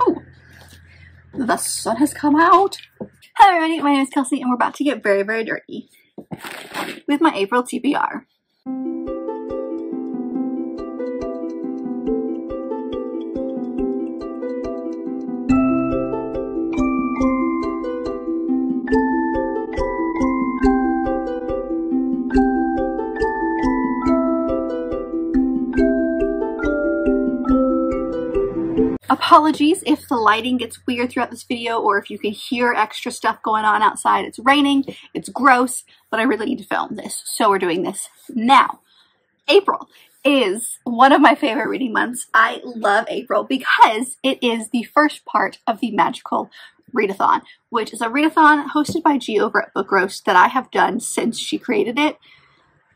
Oh, the sun has come out. Hello everybody, my name is Kelsey and we're about to get very, very dirty with my April TBR. Apologies if the lighting gets weird throughout this video or if you can hear extra stuff going on outside. It's raining, it's gross, but I really need to film this, so we're doing this now. April is one of my favorite reading months. I love April because it is the first part of the Magical Readathon, which is a readathon hosted by Gia over at Book Roast that I have done since she created it.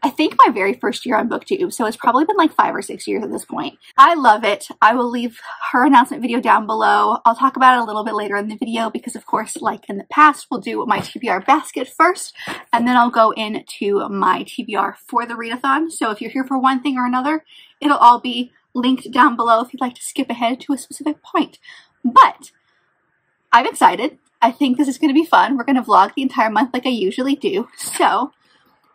I think my very first year on BookTube, so it's probably been like 5 or 6 years at this point. I love it. I will leave her announcement video down below. I'll talk about it a little bit later in the video because, of course, like in the past, we'll do my TBR basket first, and then I'll go into my TBR for the readathon. So if you're here for one thing or another, it'll all be linked down below if you'd like to skip ahead to a specific point. But I'm excited. I think this is going to be fun. We're going to vlog the entire month like I usually do, so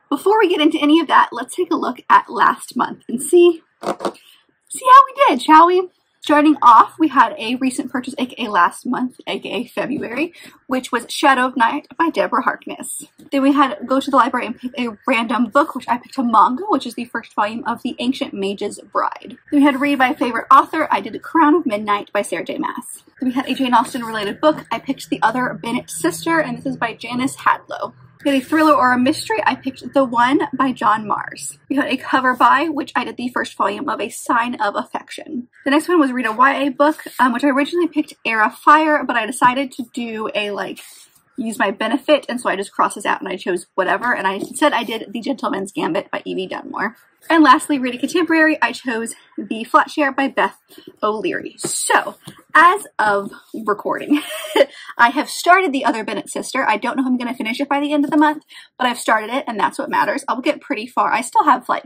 before we get into any of that, let's take a look at last month and see how we did, shall we? Starting off, we had a recent purchase, aka last month, aka February, which was Shadow of Night by Deborah Harkness. Then we had go to the library and pick a random book, which I picked a manga, which is the first volume of The Ancient Mage's Bride. Then we had read by favorite author. I did The Crown of Midnight by Sarah J. Maas. Then we had a Jane Austen related book. I picked The Other Bennett Sister, and this is by Janice Hadlow. We had a thriller or a mystery. I picked The One by John Mars. We had a cover by, which I did the first volume of A Sign of Affection. The next one was read a YA book, which I originally picked Heir of Fire, but I decided to do a use my benefit, and so I just crossed this out and I chose whatever, and I did The Gentleman's Gambit by Evie Dunmore. And lastly, reading contemporary, I chose The Flatshare by Beth O'Leary. So, as of recording, I have started The Other Bennett Sister. I don't know if I'm going to finish it by the end of the month, but I've started it, and that's what matters. I'll get pretty far. I still have, a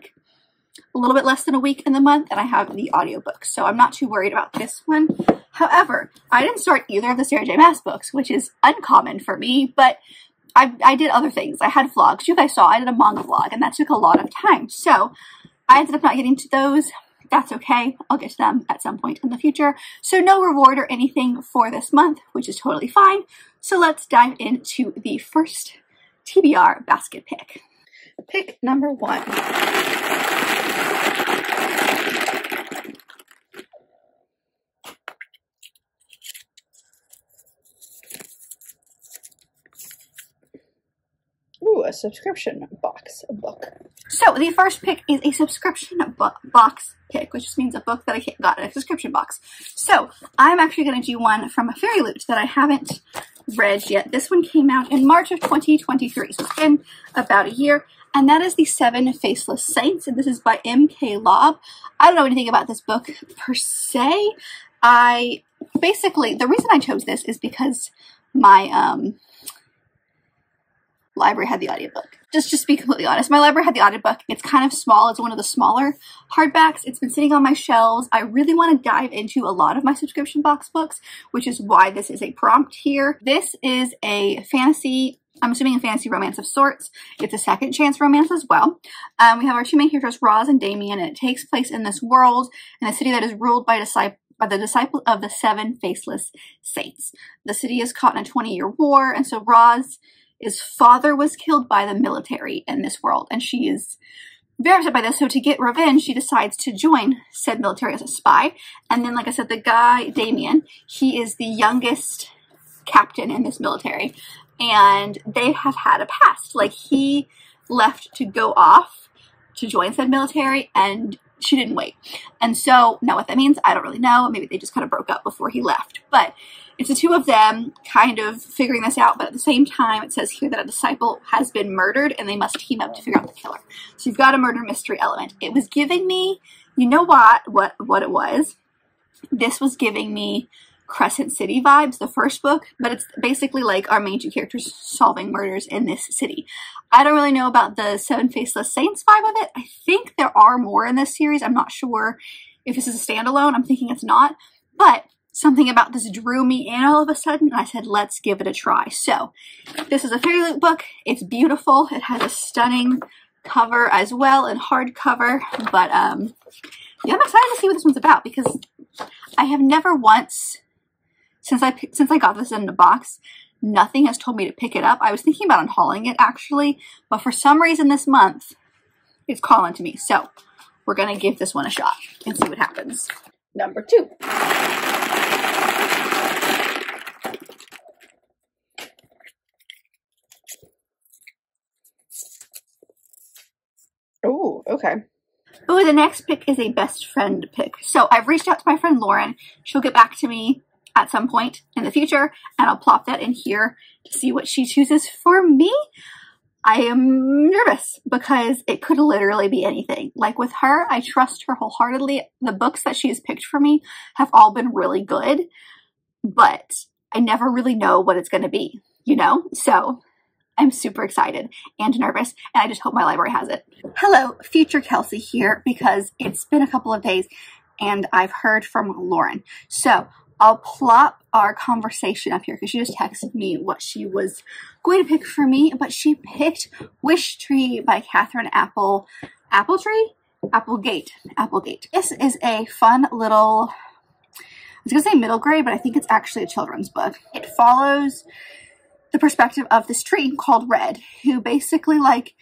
little bit less than a week in the month, and I have the audiobook, so I'm not too worried about this one. However, I didn't start either of the Sarah J. Maas books, which is uncommon for me, but I did other things. I had vlogs. You guys saw I did a manga vlog, and that took a lot of time, so I ended up not getting to those. That's okay. I'll get to them at some point in the future. So no reward or anything for this month, which is totally fine. So let's dive into the first TBR basket pick. Pick number one. Ooh, a subscription box book. So the first pick is a subscription box pick, which just means a book that I got in a subscription box. So I'm actually going to do one from a Fairyloot that I haven't read yet. This one came out in March of 2023, so it's been about a year. And that is The Seven Faceless Saints, and this is by M.K. Lobb. I don't know anything about this book per se. The reason I chose this is because my library had the audiobook. Just to be completely honest, my library had the audiobook. It's kind of small. It's one of the smaller hardbacks. It's been sitting on my shelves. I really want to dive into a lot of my subscription box books, which is why this is a prompt here. This is a fantasy, I'm assuming a fantasy romance of sorts. It's a second chance romance as well. We have our two main characters, Roz and Damien, and it takes place in this world, in a city that is ruled by the disciple of the Seven Faceless Saints. The city is caught in a 20-year war, and so Roz's father was killed by the military in this world, and she is very upset by this, so to get revenge, she decides to join said military as a spy. And then, like I said, the guy, Damien, he is the youngest captain in this military, and they have had a past. He left to go off to join said military, and she didn't wait. And so, now what that means, I don't really know. Maybe they just kind of broke up before he left. But it's the two of them kind of figuring this out, but at the same time, it says here that a disciple has been murdered and they must team up to figure out the killer. So you've got a murder mystery element. It was giving me, you know what it was? This was giving me Crescent City vibes, the first book, but it's basically our main two characters solving murders in this city. I don't really know about the Seven Faceless Saints vibe of it. I think there are more in this series. I'm not sure if this is a standalone. I'm thinking it's not, but something about this drew me in all of a sudden, and I said, let's give it a try. So this is a Fairyloot book. It's beautiful. It has a stunning cover as well, and hardcover, but yeah, I'm excited to see what this one's about, because I have never once, since I got this in the box, nothing has told me to pick it up. I was thinking about unhauling it, actually, but for some reason this month, it's calling to me. So we're going to give this one a shot and see what happens. Number two. Oh, okay. Oh, the next pick is a best friend pick. So I've reached out to my friend Lauren. She'll get back to me at some point in the future, and I'll plop that in here to see what she chooses for me. I am nervous because it could literally be anything. Like with her, I trust her wholeheartedly. The books that she has picked for me have all been really good, but I never really know what it's going to be, you know? So I'm super excited and nervous, and I just hope my library has it. Hello, future Kelsey here, because it's been a couple of days and I've heard from Lauren. So I'll plop our conversation up here because she just texted me what she was going to pick for me, but she picked Wish Tree by Catherine Applegate. This is a fun little, I was going to say middle grade, but I think it's actually a children's book. It follows the perspective of this tree called Red, who basically like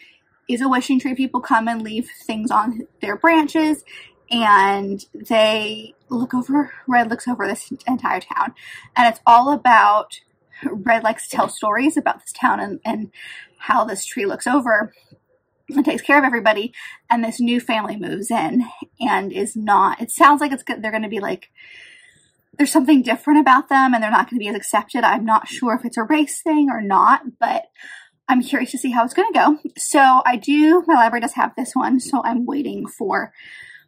is a wishing tree. People come and leave things on their branches, and they look over, Red looks over this entire town, and it's all about, Red likes to tell stories about this town and how this tree looks over and takes care of everybody, and this new family moves in and is not, it sounds like it's good, they're going to be like, there's something different about them and they're not going to be as accepted. I'm not sure if it's a race thing or not, but I'm curious to see how it's going to go. So my library does have this one, so I'm waiting for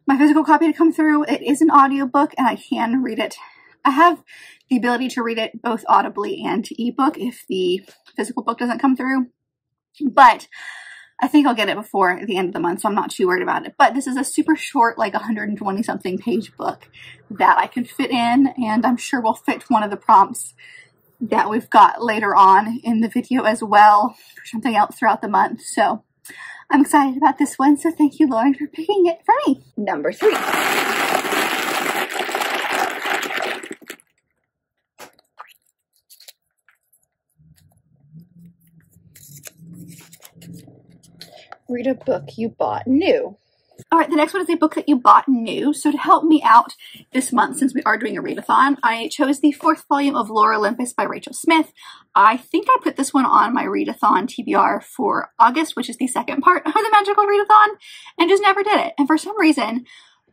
my physical copy to come through. It is an audiobook and I can read it. I have the ability to read it both audibly and ebook if the physical book doesn't come through, but I think I'll get it before the end of the month, so I'm not too worried about it. But this is a super short, like 120 something page book that I can fit in, and I'm sure will fit one of the prompts that we've got later on in the video as well, or something else throughout the month. So I'm excited about this one, so thank you, Lauren, for picking it for me. Number three. Read a book you bought new. All right, the next one is a book that you bought new. So to help me out this month, since we are doing a readathon, I chose the fourth volume of Lore Olympus by Rachel Smith. I think I put this one on my readathon TBR for August, which is the second part of the magical readathon, and just never did it. And for some reason,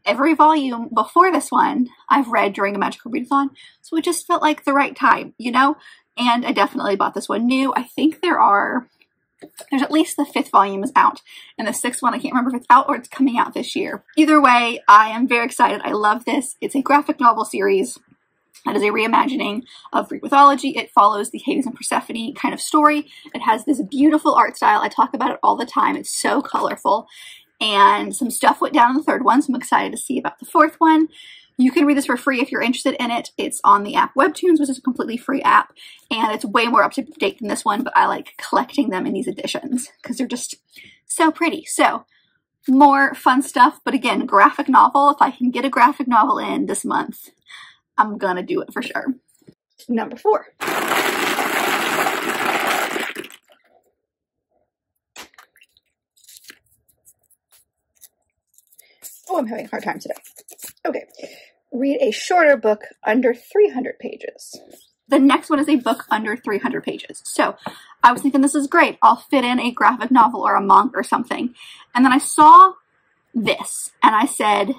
every volume before this one, I've read during a magical readathon. So it just felt like the right time, you know? And I definitely bought this one new. I think there's at least the fifth volume is out, and the sixth one, I can't remember if it's out or it's coming out this year. Either way, I am very excited. I love this. It's a graphic novel series that is a reimagining of Greek mythology. It follows the Hades and Persephone kind of story. It has this beautiful art style. I talk about it all the time. It's so colorful, and some stuff went down in the third one, so I'm excited to see about the fourth one. You can read this for free if you're interested in it. It's on the app Webtoons, which is a completely free app, and it's way more up to date than this one, but I like collecting them in these editions because they're just so pretty. So more fun stuff, but again, graphic novel. If I can get a graphic novel in this month, I'm going to do it for sure. Number four. Oh, I'm having a hard time today. Okay. Read a shorter book under 300 pages. The next one is a book under 300 pages. So I was thinking, this is great. I'll fit in a graphic novel or a manga or something. And then I saw this and I said,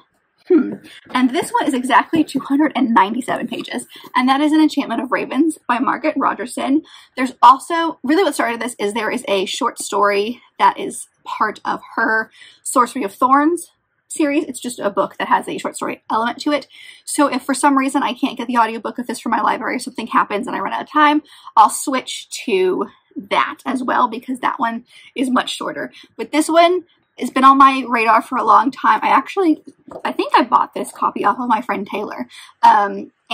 And this one is exactly 297 pages. And that is An Enchantment of Ravens by Margaret Rogerson. There's also, really what started this is there is a short story that is part of her Sorcery of Thorns series. It's just a book that has a short story element to it. So if for some reason I can't get the audiobook of this for my library, or something happens and I run out of time, I'll switch to that as well, because that one is much shorter. But this one has been on my radar for a long time. I think I bought this copy off of my friend Taylor.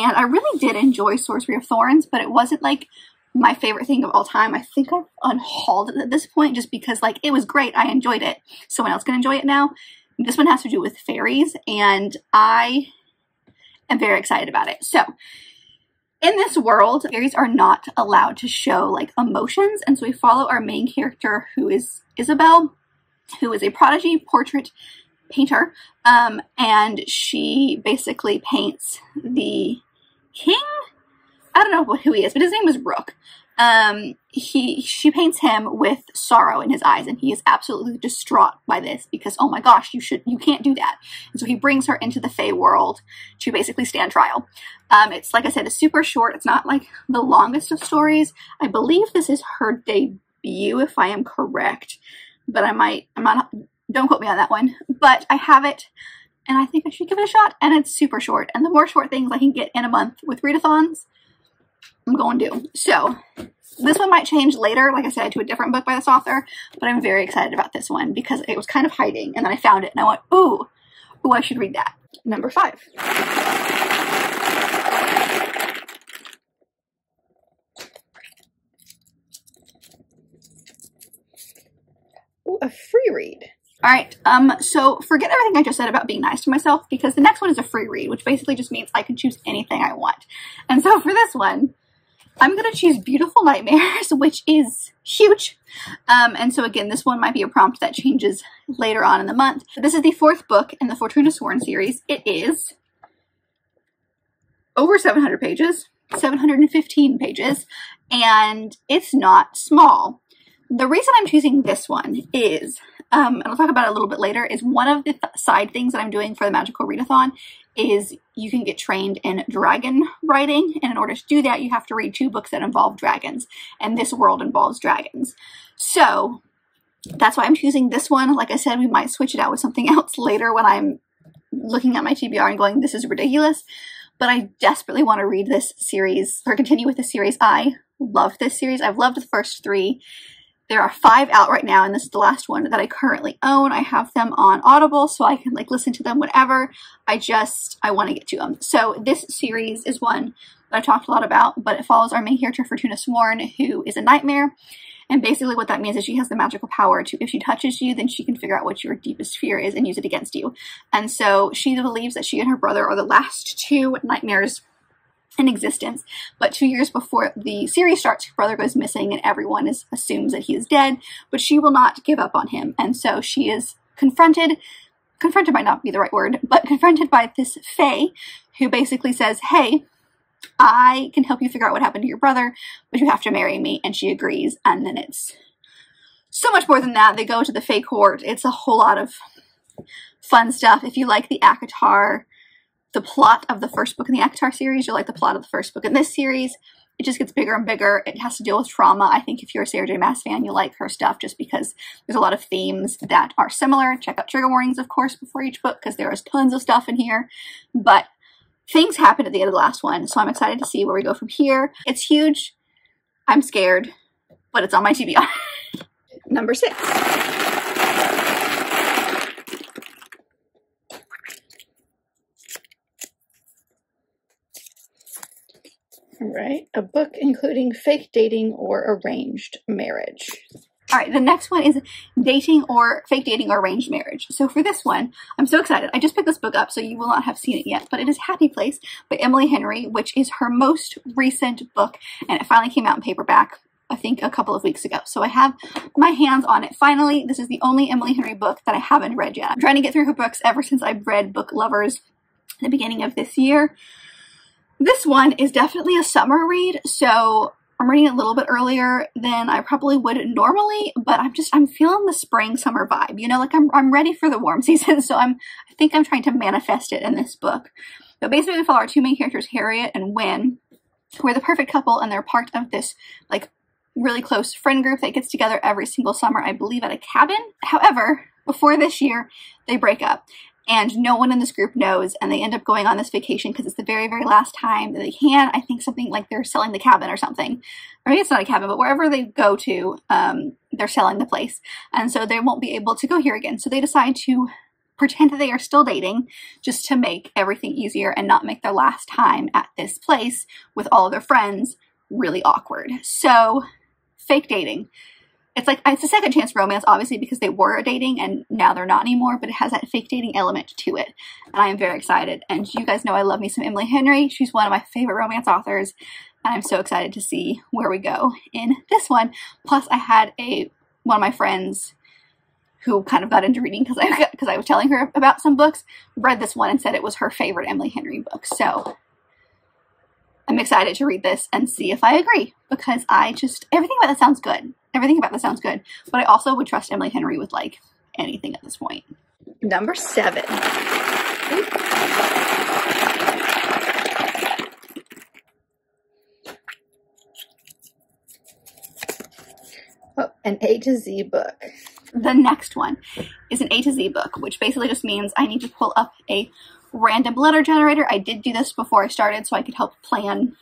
And I really did enjoy Sorcery of Thorns, but it wasn't like my favorite thing of all time. I think I've unhauled it at this point just because like it was great. I enjoyed it. Someone else can enjoy it now. This one has to do with fairies, and I am very excited about it. So in this world, fairies are not allowed to show like emotions. And so we follow our main character, who is Isabel, who is a prodigy portrait painter. And she basically paints the king. I don't know who he is, but his name is Rook. She paints him with sorrow in his eyes, and he is absolutely distraught by this because, oh my gosh, you can't do that. And so he brings her into the Fae world to basically stand trial. It's, like I said, it's super short. It's not like the longest of stories. I believe this is her debut, if I am correct, but don't quote me on that one, but I have it. And I think I should give it a shot. And it's super short. And the more short things I can get in a month with readathons, I'm going to do. So this one might change later. Like I said, I do a different book by this author, but I'm very excited about this one because it was kind of hiding. And then I found it and I went, ooh, I should read that. Number 5. Ooh, a free read. All right, so forget everything I just said about being nice to myself, because the next one is a free read, which basically just means I can choose anything I want. And so for this one, I'm going to choose Beautiful Nightmares, which is huge. And so again, this one might be a prompt that changes later on in the month. This is the 4th book in the Fortuna Sworn series. It is over 700 pages, 715 pages, and it's not small. The reason I'm choosing this one is... and I'll talk about it a little bit later, is one of the side things that I'm doing for the Magical Readathon is you can get trained in dragon writing. And in order to do that, you have to read 2 books that involve dragons. And this world involves dragons. So that's why I'm choosing this one. Like I said, we might switch it out with something else later when I'm looking at my TBR and going, this is ridiculous. But I desperately want to read this series or continue with the series. I love this series. I've loved the first 3. There are 5 out right now, and this is the last one that I currently own. I have them on Audible, so I can like listen to them whenever. I want to get to them. So this series is one that I've talked a lot about, but it follows our main character, Fortuna Sworn, who is a nightmare. And basically what that means is she has the magical power to, if she touches you, then she can figure out what your deepest fear is and use it against you. And so she believes that she and her brother are the last 2 nightmares in existence, but 2 years before the series starts, her brother goes missing and everyone assumes that he is dead, but she will not give up on him. And so she is confronted might not be the right word, but confronted by this fae who basically says, hey, I can help you figure out what happened to your brother, but you have to marry me. And she agrees. And then it's so much more than that. They go to the fae court. It's a whole lot of fun stuff. If you like the plot of the first book in the ACOTAR series, you'll like the plot of the first book in this series. It just gets bigger and bigger. It has to deal with trauma. I think if you're a Sarah J. Maas fan, you'll like her stuff just because there's a lot of themes that are similar. Check out trigger warnings, of course, before each book because there is tons of stuff in here. But things happened at the end of the last one, so I'm excited to see where we go from here. It's huge. I'm scared, but it's on my TBR. Number 6. All right, a book including fake dating or arranged marriage. All right, the next one is fake dating or arranged marriage. So for this one, I'm so excited. I just picked this book up, so you will not have seen it yet, but it is Happy Place by Emily Henry, which is her most recent book, and it finally came out in paperback, I think, a couple of weeks ago. So I have my hands on it finally. This is the only Emily Henry book that I haven't read yet. I'm trying to get through her books ever since I've read Book Lovers at the beginning of this year. This one is definitely a summer read, so I'm reading it a little bit earlier than I probably would normally, but I'm feeling the spring-summer vibe, you know, like I'm ready for the warm season, so I think I'm trying to manifest it in this book. But basically we follow our 2 main characters, Harriet and Wynne, who are the perfect couple, and they're part of this, like, really close friend group that gets together every single summer, I believe, at a cabin. However, before this year, they break up. And no one in this group knows, and they end up going on this vacation because it's the very, very last time that they can. I think something like they're selling the cabin or something. Or maybe it's not a cabin, but wherever they go to, they're selling the place. And so they won't be able to go here again. So they decide to pretend that they are still dating just to make everything easier and not make their last time at this place with all of their friends really awkward. So fake dating. It's like, it's a second chance romance, obviously, because they were dating and now they're not anymore, but it has that fake dating element to it. And I am very excited. And you guys know I love me some Emily Henry. She's one of my favorite romance authors. And I'm so excited to see where we go in this one. Plus, I had one of my friends who kind of got into reading because I was telling her about some books, read this one and said it was her favorite Emily Henry book. So I'm excited to read this and see if I agree, because everything about this sounds good. Everything about this sounds good, but I also would trust Emily Henry with like anything at this point. Number 7. Oh, an A to Z book. The next one is an A to Z book, which basically just means I need to pull up a random letter generator. I did do this before I started so I could help plan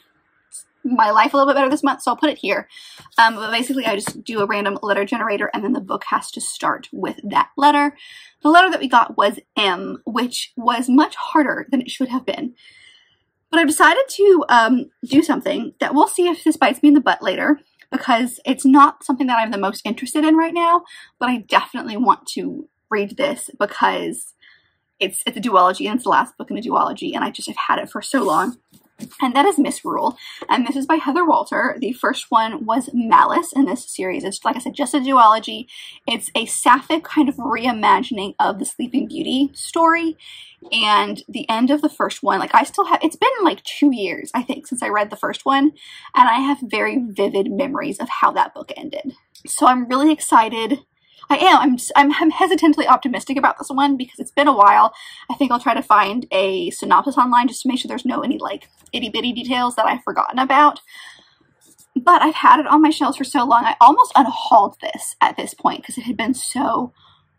my life a little bit better this month, so I'll put it here. But basically I just do a random letter generator and then the book has to start with that letter. The letter that we got was M, which was much harder than it should have been. But I've decided to do something that we'll see if this bites me in the butt later, because it's not something that I'm the most interested in right now, but I definitely want to read this because it's a duology and it's the last book in a duology and I just have had it for so long. And that is Misrule. And this is by Heather Walter. The first one was Malice in this series. It's, like I said, just a duology. It's a sapphic kind of reimagining of the Sleeping Beauty story. And the end of the first one, like I still have, it's been like 2 years, I think, since I read the first one. And I have very vivid memories of how that book ended. So I'm really excited. I'm hesitantly optimistic about this one because it's been a while. I think I'll try to find a synopsis online just to make sure there's no any like itty bitty details that I've forgotten about. But I've had it on my shelves for so long. I almost unhauled this at this point because it had been so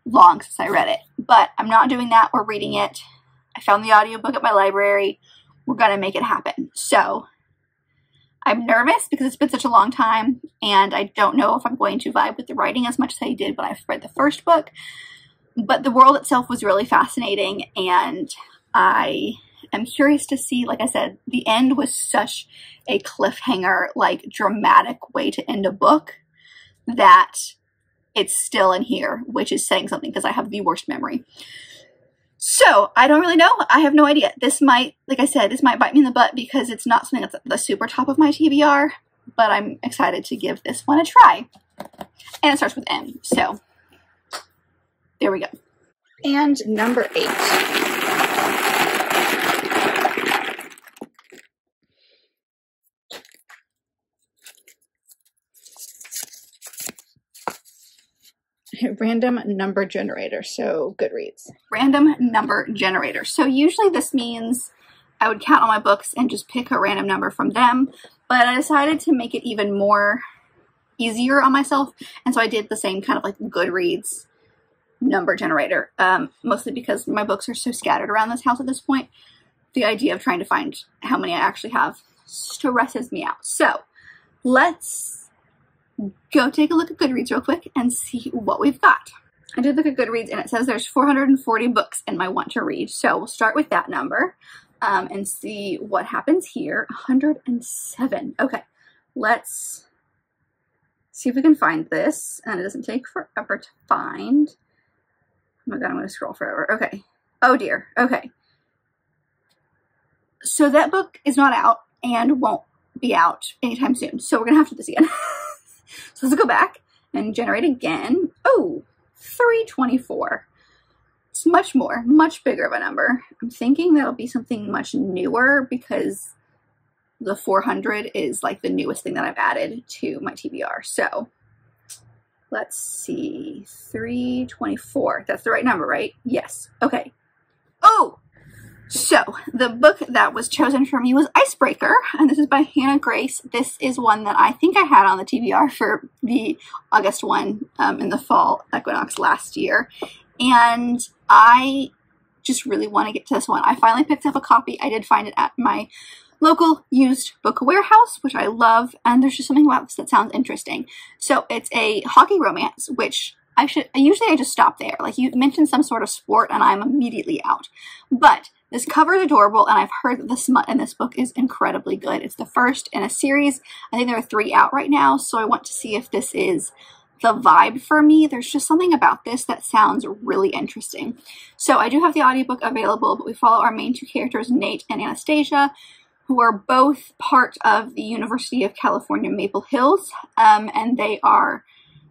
long since I read it. But I'm not doing that. We're reading it. I found the audiobook at my library. We're going to make it happen. So I'm nervous because it's been such a long time and I don't know if I'm going to vibe with the writing as much as I did when I read the first book, but the world itself was really fascinating and I am curious to see, like I said, the end was such a cliffhanger, like dramatic way to end a book that it's still in here, which is saying something because I have the worst memory. So I don't really know. I have no idea. This might, like I said, this might bite me in the butt because it's not something that's at the super top of my TBR, but I'm excited to give this one a try. And it starts with M. So there we go. And number 8. Random number generator, so Goodreads. Random number generator. So usually this means I would count all my books and just pick a random number from them, but I decided to make it even more easier on myself, and so I did the same kind of like Goodreads number generator, mostly because my books are so scattered around this house at this point. The idea of trying to find how many I actually have stresses me out. So let's go take a look at Goodreads real quick and see what we've got. I did look at Goodreads and it says there's 440 books in my want to read. So we'll start with that number and see what happens here. 107. Okay, let's see if we can find this. And it doesn't take forever to find. Oh my God, I'm going to scroll forever. Okay. Oh dear. Okay. So that book is not out and won't be out anytime soon. So we're going to have to do this again. So let's go back and generate again. Oh, 324. It's much more, much bigger of a number. I'm thinking that'll be something much newer because the 400 is like the newest thing that I've added to my TBR. So let's see, 324. That's the right number, right? Yes. Okay. Oh, so the book that was chosen for me was Icebreaker, and this is by Hannah Grace. This is one that I think I had on the TBR for the August one in the fall equinox last year, and I just really want to get to this one. I finally picked up a copy. I did find it at my local used book warehouse, which I love, and there's just something about this that sounds interesting. So it's a hockey romance, which I just stop there. Like, you mentioned some sort of sport and I'm immediately out. But this cover is adorable, and I've heard that the smut in this book is incredibly good. It's the first in a series. I think there are 3 out right now, so I want to see if this is the vibe for me. There's just something about this that sounds really interesting. So I do have the audiobook available, but we follow our main 2 characters, Nate and Anastasia, who are both part of the University of California, Maple Hills, and they are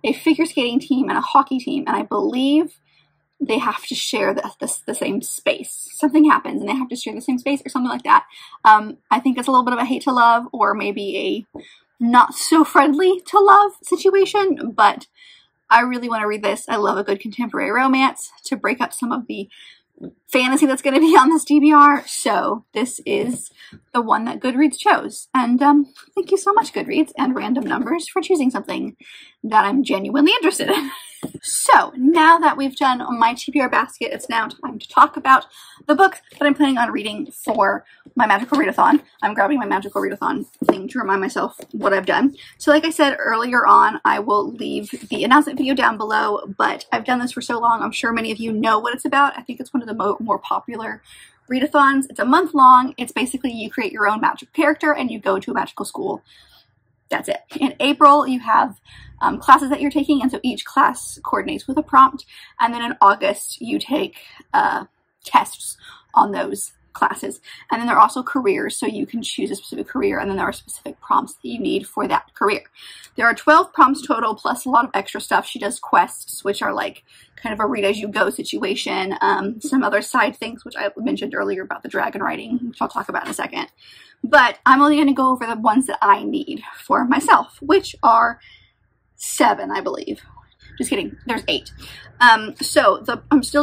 a figure skating team and a hockey team, and I believe they have to share the same space. Something happens and they have to share the same space or something like that. I think it's a little bit of a hate to love, or maybe a not so friendly to love situation, but I really want to read this. I love a good contemporary romance to break up some of the fantasy that's going to be on this DBR. So this is the one that Goodreads chose. And thank you so much, Goodreads and Random Numbers, for choosing something that I'm genuinely interested in. So now that we've done my TBR basket, it's now time to talk about the book that I'm planning on reading for my magical readathon. I'm grabbing my magical readathon thing to remind myself what I've done. So like I said earlier on, I will leave the announcement video down below, but I've done this for so long, I'm sure many of you know what it's about. I think it's one of the more popular readathons. It's a month long. It's basically you create your own magic character and you go to a magical school. That's it. In April, you have classes that you're taking, and so each class coordinates with a prompt, and then in August, you take tests on those classes, and then there are also careers, so you can choose a specific career, and then there are specific prompts that you need for that career. There are 12 prompts total, plus a lot of extra stuff. She does quests, which are like kind of a read-as-you-go situation, some other side things, which I mentioned earlier about the dragon writing, which I'll talk about in a second. But I'm only going to go over the ones that I need for myself, which are 7, I believe. Just kidding, there's 8. I'm still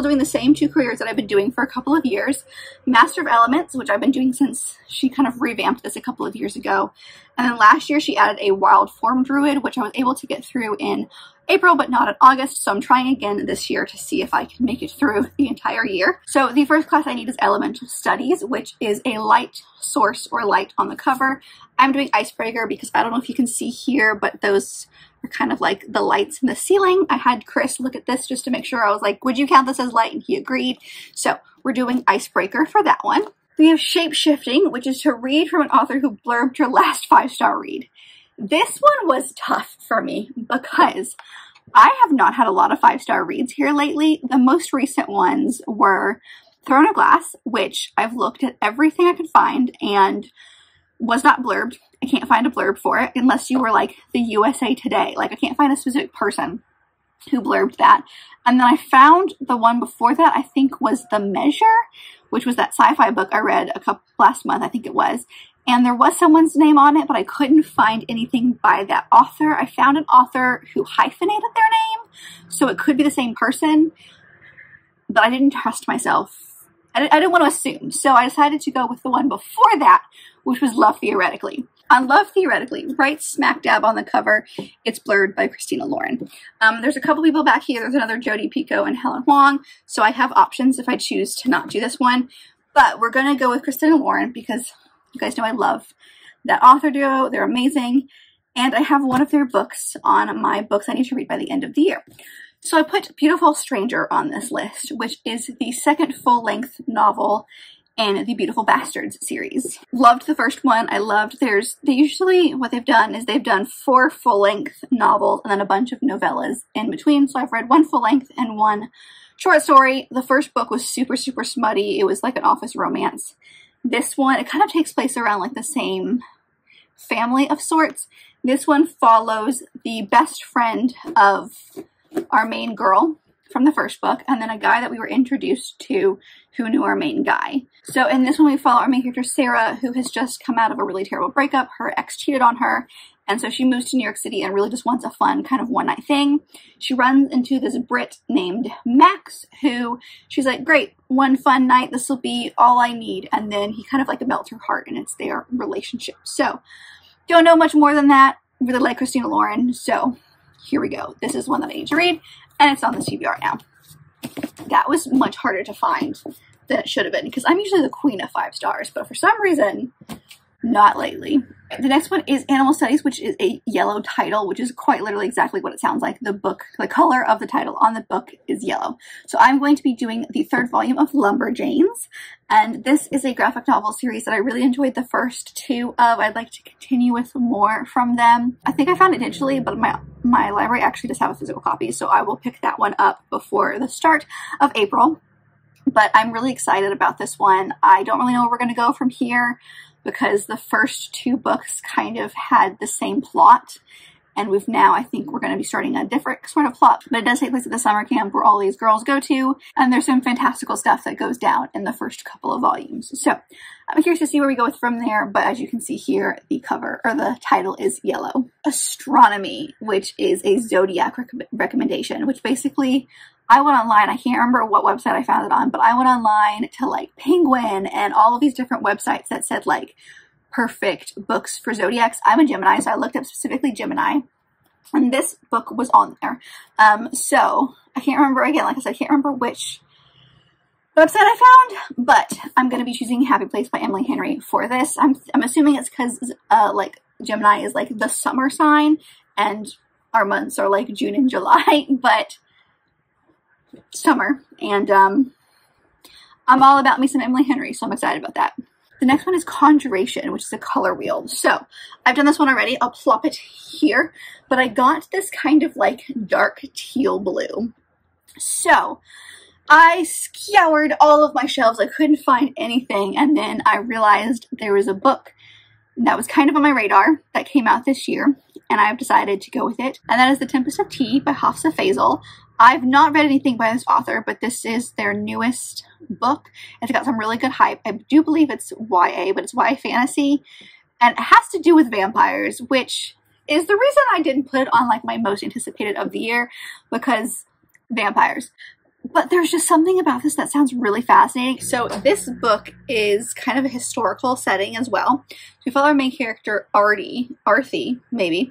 doing the same 2 careers that I've been doing for a couple of years. Master of Elements, which I've been doing since she kind of revamped this a couple of years ago. And then last year she added a Wild Form Druid, which I was able to get through in April, but not in August. So I'm trying again this year to see if I can make it through the entire year. So the first class I need is Elemental Studies, which is a light source or light on the cover. I'm doing Icebreaker because I don't know if you can see here, but those are kind of like the lights in the ceiling. I had Chris look at this just to make sure. I was like, would you count this as light? And he agreed. So we're doing Icebreaker for that one. We have Shape-Shifting, which is to read from an author who blurbed your last 5-star read. This one was tough for me because I have not had a lot of 5-star reads here lately. The most recent ones were Throne of Glass, which I've looked at everything I could find and was not blurbed. I can't find a blurb for it unless you were like the USA Today. Like, I can't find a specific person who blurbed that. And then I found the one before that, I think, was The Measure, which was that sci-fi book I read last month, I think it was. And there was someone's name on it, but I couldn't find anything by that author. I found an author who hyphenated their name, so it could be the same person, but I didn't trust myself. I didn't want to assume, so I decided to go with the one before that, which was Love Theoretically. On Love Theoretically, right smack dab on the cover, it's blurred by Christina Lauren. There's a couple people back here. There's another Jodi Pico and Helen Wong, so I have options if I choose to not do this one, but we're going to go with Christina Lauren because you guys know I love that author duo. They're amazing. And I have one of their books on my books I need to read by the end of the year. So I put Beautiful Stranger on this list, which is the second full-length novel in the Beautiful Bastards series. Loved the first one. I loved theirs. They usually, what they've done is they've done 4 full-length novels and then a bunch of novellas in between. So I've read 1 full-length and 1 short story. The first book was super, super smutty. It was like an office romance. This one, it kind of takes place around like the same family of sorts. This one follows the best friend of our main girl from the first book, and then a guy that we were introduced to who knew our main guy. So in this one, we follow our main character, Sarah, who has just come out of a really terrible breakup. Her ex cheated on her, and so she moves to New York City and really just wants a fun kind of one-night thing. She runs into this Brit named Max, who she's like, great, one fun night, this will be all I need. And then he kind of like melts her heart, and it's their relationship. So don't know much more than that. Really like Christina Lauren, so here we go. This is one that I need to read, and it's on the TBR now. That was much harder to find than it should have been, because I'm usually the queen of 5 stars, but for some reason Not lately. The next one is Animal Studies, which is a yellow title, which is quite literally exactly what it sounds like. The book, the color of the title on the book is yellow. So I'm going to be doing the third volume of Lumberjanes, and this is a graphic novel series that I really enjoyed the first two of. I'd like to continue with more from them. I think I found it digitally, but my library actually does have a physical copy, so I will pick that one up before the start of April. But I'm really excited about this one. I don't really know where we're going to go from here, because the first two books kind of had the same plot, and we've now, I think we're going to be starting a different sort of plot, but it does take place at the summer camp where all these girls go to, and there's some fantastical stuff that goes down in the first couple of volumes. So I'm curious to see where we go with from there, but as you can see here, the cover, or the title, is yellow. Astronomy, which is a Zodiac recommendation, which basically, I went online, I can't remember what website I found it on, but I went online to like Penguin and all of these different websites that said like perfect books for Zodiacs. I'm a Gemini, so I looked up specifically Gemini, and this book was on there. So I can't remember, again, like I said, I can't remember which website I found, but I'm going to be choosing Happy Place by Emily Henry for this. I'm assuming it's because like Gemini is like the summer sign, and our months are like June and July, but summer, and I'm all about me some Emily Henry, so I'm excited about that. The next one is Conjuration, which is a color wheel. So I've done this one already, I'll plop it here, but I got this kind of like dark teal blue. So I scoured all of my shelves, I couldn't find anything, and then I realized there was a book that was kind of on my radar that came out this year, and I've decided to go with it, and that is The Tempest of Tea by Hafsa Faisal. I've not read anything by this author, but this is their newest book. It's got some really good hype. I do believe it's YA, but it's YA fantasy, and it has to do with vampires, which is the reason I didn't put it on like my most anticipated of the year, because vampires. But there's just something about this that sounds really fascinating. So this book is kind of a historical setting as well. So we follow our main character, Arthi, maybe,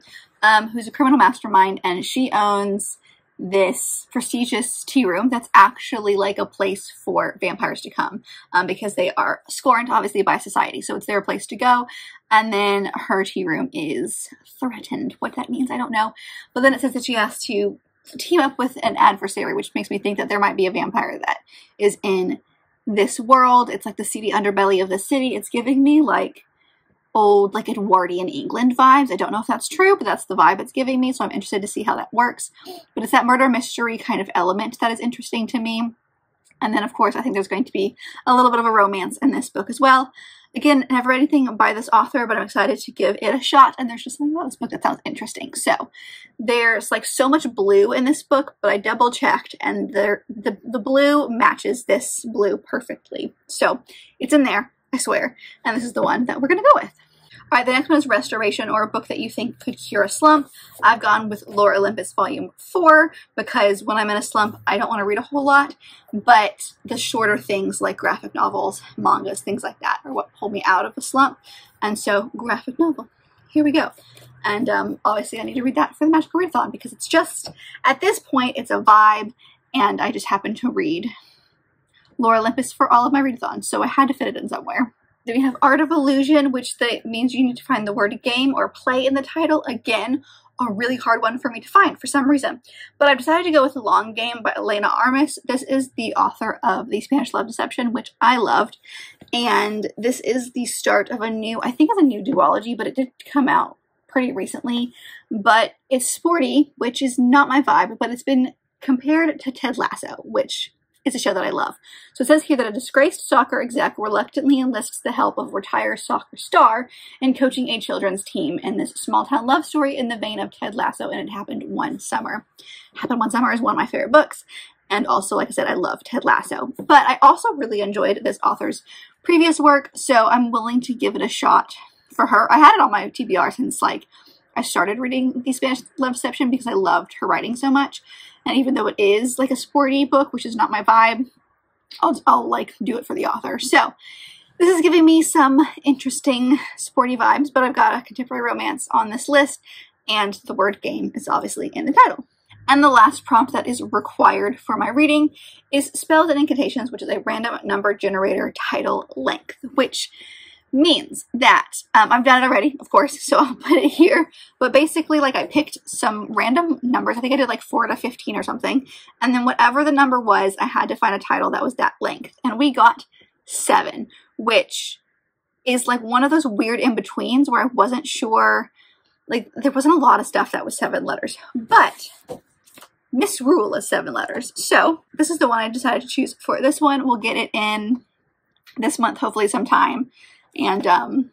who's a criminal mastermind, and she owns this prestigious tea room that's actually like a place for vampires to come, because they are scorned obviously by society, so it's their place to go. And then her tea room is threatened. What that means, I don't know, but then it says that she has to team up with an adversary, which makes me think that there might be a vampire that is in this world. It's like the seedy underbelly of the city. It's giving me like old, like Edwardian England vibes. I don't know if that's true, but that's the vibe it's giving me, so I'm interested to see how that works. But it's that murder mystery kind of element that is interesting to me. And then, of course, I think there's going to be a little bit of a romance in this book as well. Again, never read anything by this author, but I'm excited to give it a shot, and there's just something about this book that sounds interesting. So there's like so much blue in this book, but I double checked, and the blue matches this blue perfectly. So it's in there, I swear, and this is the one that we're going to go with. All right, the next one is Restoration, or a book that you think could cure a slump. I've gone with Lore Olympus Volume 4, because when I'm in a slump, I don't want to read a whole lot, but the shorter things like graphic novels, mangas, things like that are what pull me out of a slump. And so graphic novel, here we go. And obviously I need to read that for the Magical Readathon, because it's just, at this point, it's a vibe, and I just happen to read Lore Olympus for all of my readathons, so I had to fit it in somewhere. Then we have Art of Illusion, which that means you need to find the word game or play in the title. Again, a really hard one for me to find for some reason. But I've decided to go with The Long Game by Elena Armas. This is the author of The Spanish Love Deception, which I loved. And this is the start of a new, I think it's a new duology, but it did come out pretty recently. But it's sporty, which is not my vibe, but it's been compared to Ted Lasso, which is a show that I love. So it says here that a disgraced soccer exec reluctantly enlists the help of a retired soccer star in coaching a children's team in this small-town love story in the vein of Ted Lasso, and It Happened One Summer. Happened One Summer is one of my favorite books, and also, like I said, I love Ted Lasso. But I also really enjoyed this author's previous work, so I'm willing to give it a shot for her. I had it on my TBR since, like, I started reading The Spanish Love Deception, because I loved her writing so much. And even though it is like a sporty book, which is not my vibe, I'll like do it for the author. So this is giving me some interesting sporty vibes, but I've got a contemporary romance on this list, and the word game is obviously in the title. And the last prompt that is required for my reading is Spells and Incantations, which is a random number generator title length, which means that I've done it already, of course, so I'll put it here. But basically, like, I picked some random numbers. I think I did like 4 to 15 or something. And then whatever the number was, I had to find a title that was that length. And we got 7, which is like one of those weird in-betweens where I wasn't sure, like, there wasn't a lot of stuff that was 7 letters. But Misrule is 7 letters. So this is the one I decided to choose for. This one, we'll get it in this month, hopefully sometime. And I'm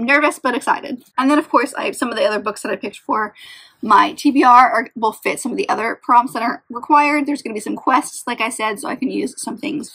nervous but excited. And then, of course, I have some of the other books that I picked for my TBR will fit some of the other prompts that are required. There's going to be some quests, like I said, so I can use some things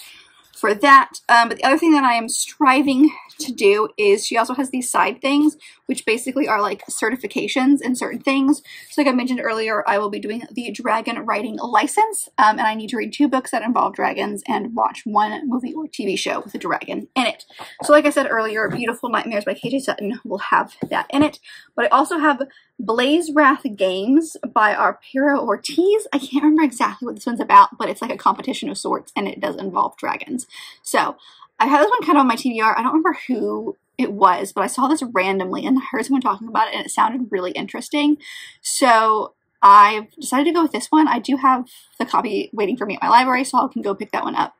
for that. But the other thing that I am striving to do is she also has these side things, which basically are like certifications in certain things. So like I mentioned earlier, I will be doing the dragon writing license, and I need to read 2 books that involve dragons and watch 1 movie or TV show with a dragon in it. So like I said earlier, Beautiful Nightmares by KJ Sutton will have that in it. But I also have Blaze Wrath Games by Arpira Ortiz. I can't remember exactly what this one's about, but it's like a competition of sorts, and it does involve dragons. So I had this one kind of on my TBR. I don't remember who it was, but I saw this randomly and I heard someone talking about it and it sounded really interesting. So I've decided to go with this one. I do have the copy waiting for me at my library, so I can go pick that one up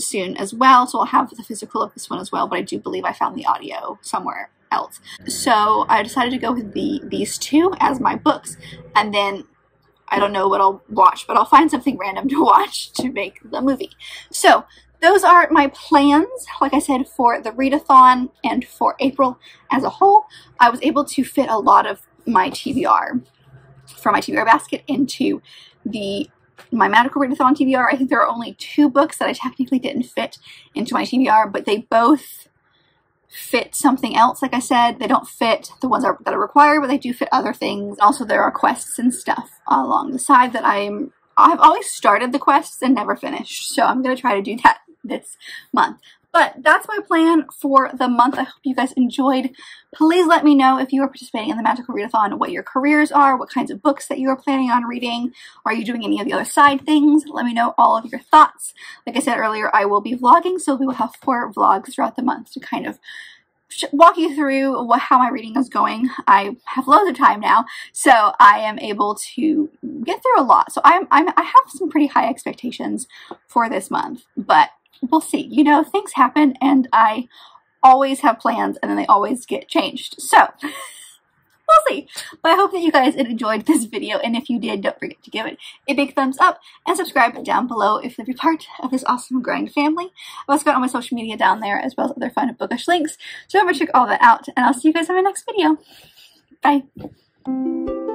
soon as well. So I'll have the physical of this one as well, but I do believe I found the audio somewhere else. So I decided to go with these two as my books, and then I don't know what I'll watch, but I'll find something random to watch to make the movie. So those are my plans, like I said, for the readathon and for April as a whole. I was able to fit a lot of my TBR from my TBR basket into my Magical Readathon TBR. I think there are only 2 books that I technically didn't fit into my TBR, but they both fit something else. Like I said, they don't fit the ones that are required, but they do fit other things. Also, there are quests and stuff along the side that I've always started the quests and never finished, so I'm going to try to do that this month. But that's my plan for the month. I hope you guys enjoyed. Please let me know if you are participating in the Magical Readathon, what your careers are, what kinds of books that you are planning on reading. Are you doing any of the other side things? Let me know all of your thoughts. Like I said earlier, I will be vlogging, so we will have 4 vlogs throughout the month to kind of walk you through how my reading is going. I have loads of time now, so I am able to get through a lot. So I have some pretty high expectations for this month, but we'll see. You know, things happen, and I always have plans, and then they always get changed. So we'll see. But I hope that you guys enjoyed this video, and if you did, don't forget to give it a big thumbs up and subscribe down below if you'll be part of this awesome grind family. I've also got all my social media down there, as well as other fun bookish links. So remember to check all that out, and I'll see you guys in my next video. Bye.